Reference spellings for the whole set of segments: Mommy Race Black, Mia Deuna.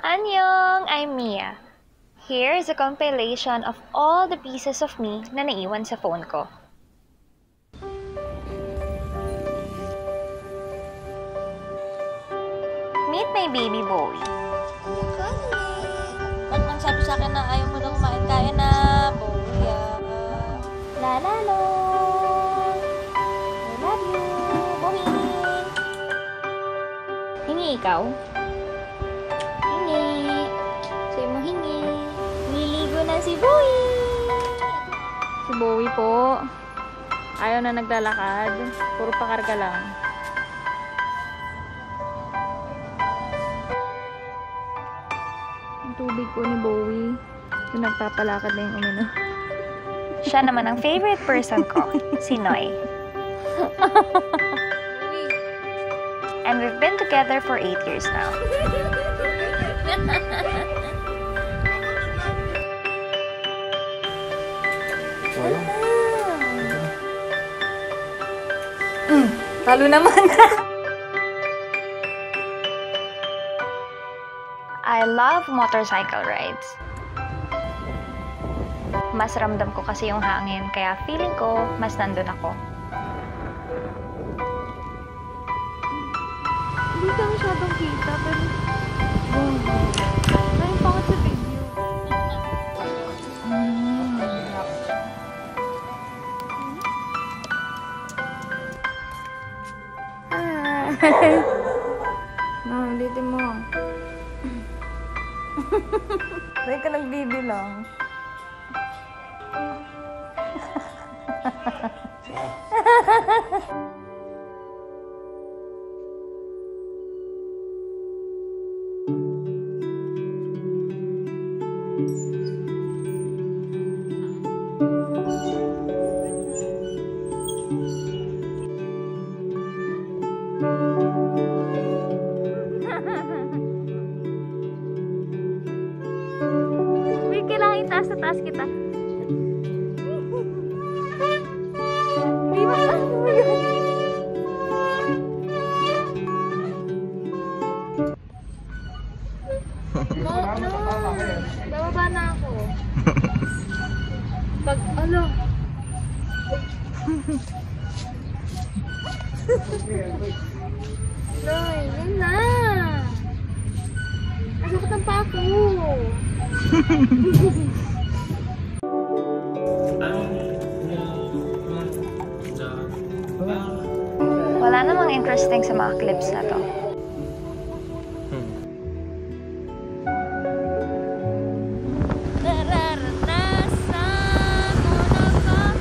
Annyeong! I'm Mia. Here is a compilation of all the pieces of me na naiwan sa phone ko. Meet my baby boy. Ba't man sabi sa akin na ayaw mo na kumain, kaya na, boy. Lalalo! I love you, boy! Hingi ikaw? Si Bowie! Si Bowie po. Ayaw na naglalakad. Puro pakarga lang. Ang tubig po ni Bowie. Yung nagpapalakad na yung umino. Siya naman ang favorite person ko. Si Noy. And we've been together for 8 years now. Talo naman. I love motorcycle rides. Mas ramdam ko kasi yung hangin, kaya feeling ko mas nandun ako. Hindi ka masyadong kita, pero... Ngayon pa ako sa video. No, ulitin mo. Dahil ka nagbibilang. Taas kita. No, no. Bababa na ako. Pag-alo. No, yun na. Asakatan pa ako. Wala namang interesting sa mga clips na to. Nararanasan mo na ba?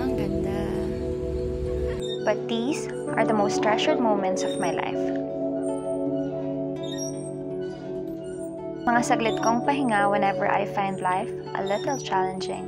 Ang ganda. But these are the most treasured moments of my life. Mga saglit kong pahinga whenever I find life a little challenging.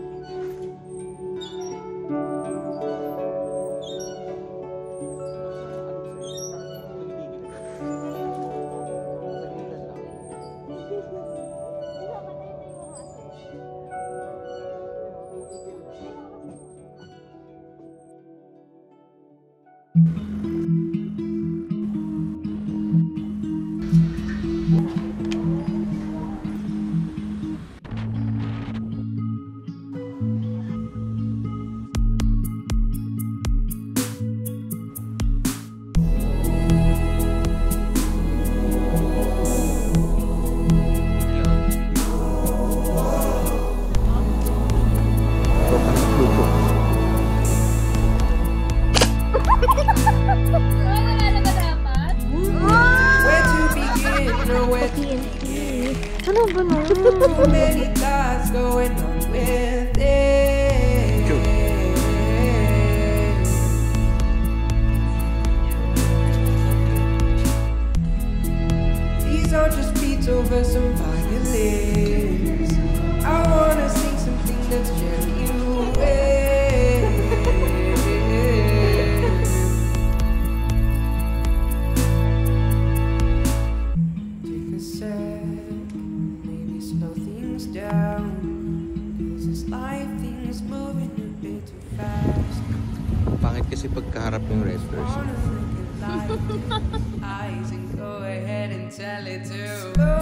So many thoughts going on with it. Cool. These are just beats over some violins. I wanna sing something that's genuine. Take a sip. Slow things down. Cause this life thing's moving a bit too fast. Pangit kasi pagkaharap yung wrestlers. finally do.